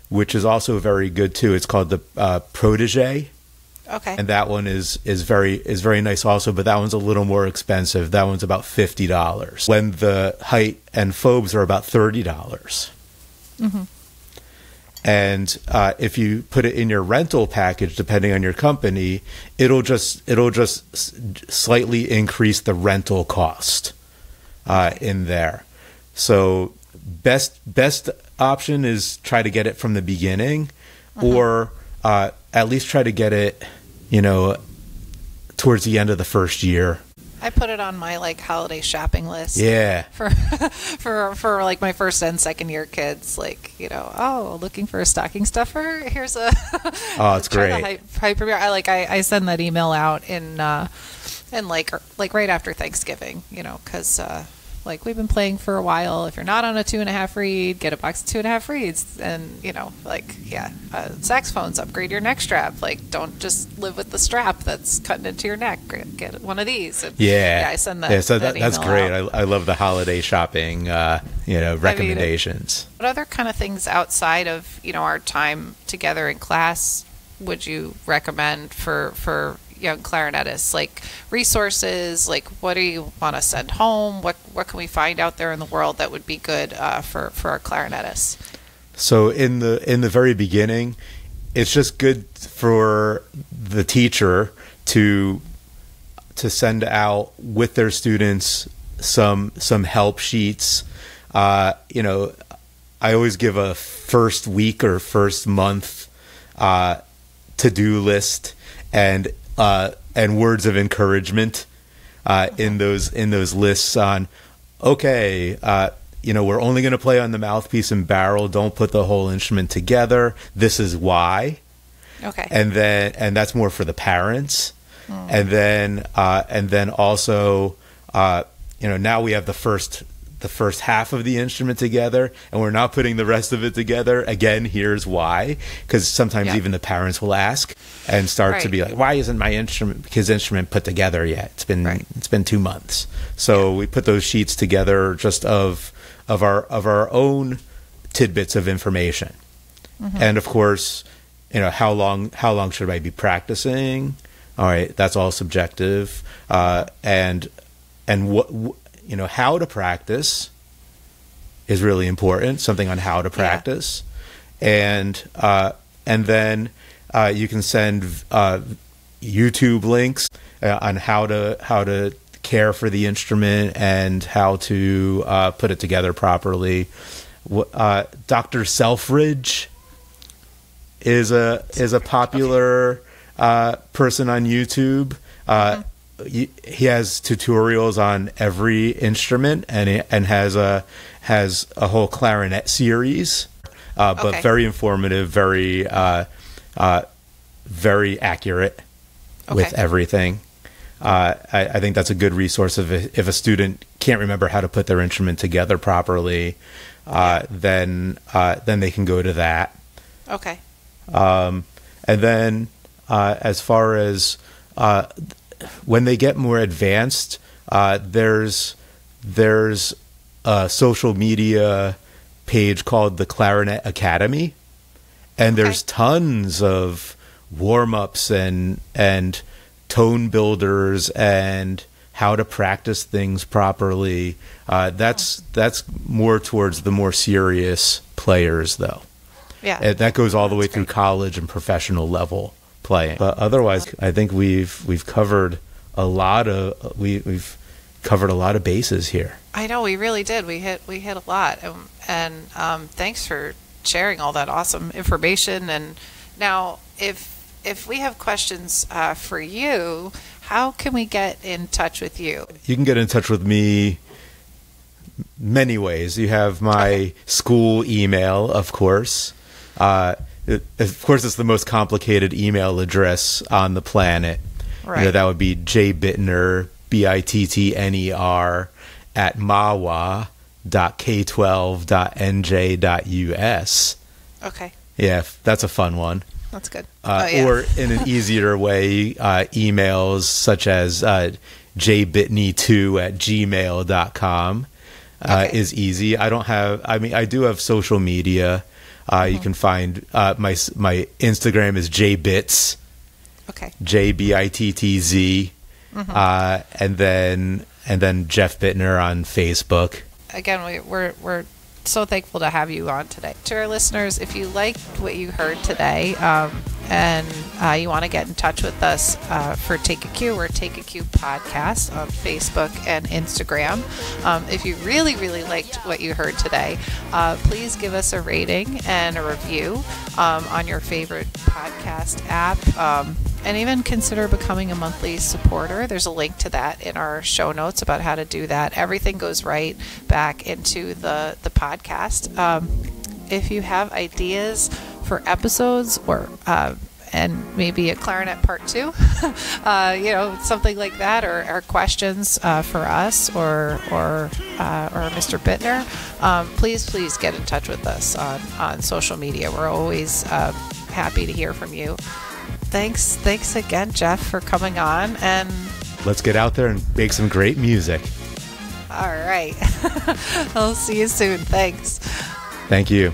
which is also very good too. It's called the uh, Protégé. Okay. And that one is is very is very nice also, but that one's a little more expensive. That one's about fifty dollars. When the Hite and Fobes are about thirty dollars. Mm-hmm. And uh, if you put it in your rental package, depending on your company, it'll just it'll just slightly increase the rental cost uh, in there. So best best option is try to get it from the beginning, uh-huh. or uh, at least try to get it, you know, towards the end of the first year. I put it on my like holiday shopping list. Yeah. For for for like my first and second year kids, like, you know, oh, looking for a stocking stuffer. Here's a Oh, it's great. Hyper I like I, I send that email out in uh in like like right after Thanksgiving, you know, cuz uh Like, we've been playing for a while. If you're not on a two and a half reed, get a box of two and a half reeds. And, you know, like, yeah, uh, saxophones, upgrade your neck strap. Like, don't just live with the strap that's cutting into your neck. Get one of these. And, yeah. yeah. I send that. Yeah, so that, that that's great. I, I love the holiday shopping, uh, you know, recommendations. I mean, what other kind of things outside of, you know, our time together in class would you recommend for, for, young clarinetists, like resources, like what do you want to send home? What what can we find out there in the world that would be good uh, for for our clarinetists? So in the in the very beginning, it's just good for the teacher to to send out with their students some some help sheets. Uh, you know, I always give a first week or first month uh, to-do list and. Uh, and words of encouragement uh, in those in those lists on, okay, uh, you know, we're only going to play on the mouthpiece and barrel. Don't put the whole instrument together. This is why. Okay. And then and that's more for the parents. Mm. And then uh, and then also, uh, you know, now we have the first the first half of the instrument together, and we're not putting the rest of it together. Again, here's why, because sometimes yeah. even the parents will ask and start right. to be like, "Why isn't my instrument, his instrument, put together yet? It's been right. it's been two months." So yeah. we put those sheets together just of of our of our own tidbits of information, mm-hmm. and of course, you know, how long how long should I be practicing? All right, that's all subjective, uh, and and what. You know, how to practice is really important, something on how to practice. Yeah. And uh, and then uh, you can send uh, YouTube links uh, on how to how to care for the instrument and how to uh, put it together properly. Uh, Doctor Selfridge is a is a popular uh, person on YouTube. Uh, mm-hmm. He has tutorials on every instrument, and it, and has a has a whole clarinet series, uh, but okay. very informative, very uh, uh, very accurate okay. with everything. Uh, I, I think that's a good resource. If a, if a student can't remember how to put their instrument together properly, uh, then uh, then they can go to that. Okay. Um, and then uh, as far as uh, when they get more advanced, uh, there's there's a social media page called the Clarinet Academy, and okay. there's tons of warm-ups and and tone builders and how to practice things properly. Uh, that's that's more towards the more serious players, though. Yeah, and that goes all the way that's through great. college and professional level. Playing. But otherwise, I think we've we've covered a lot of we we've covered a lot of bases here. I know we really did. We hit we hit a lot, and, and um, thanks for sharing all that awesome information. And now, if if we have questions uh, for you, how can we get in touch with you? You can get in touch with me many ways. You have my okay. school email, of course. Uh, Of course, it's the most complicated email address on the planet. Right. You know, that would be jbittner, B I T T N E R, at mahwah dot k twelve dot n j dot u s. Okay. Yeah, that's a fun one. That's good. Uh, oh, yeah. Or in an easier way, uh, emails such as uh, j bitney two at gmail dot com uh, okay. is easy. I don't have, I mean, I do have social media. Uh, you mm-hmm. can find uh, my my Instagram is jbitz, okay, j b I t t z, mm-hmm. uh, and then and then Jeff Bittner on Facebook. Again, we, we're we're so thankful to have you on today. To our listeners, if you liked what you heard today, um, and uh, you want to get in touch with us uh, for Take a Cue, we're Take a Cue Podcast on Facebook and Instagram. Um, if you really, really liked what you heard today, uh, please give us a rating and a review um, on your favorite podcast app. Um, and even consider becoming a monthly supporter. There's a link to that in our show notes about how to do that. Everything goes right back into the, the podcast. Um, if you have ideas for episodes or uh, and maybe a clarinet part two, uh, you know, something like that, or, or questions uh, for us or or uh, or Mister Bittner, um, please, please get in touch with us on, on social media. We're always uh, happy to hear from you. Thanks, thanks again, Jeff, for coming on, and let's get out there and make some great music. All right. I'll see you soon. Thanks. Thank you.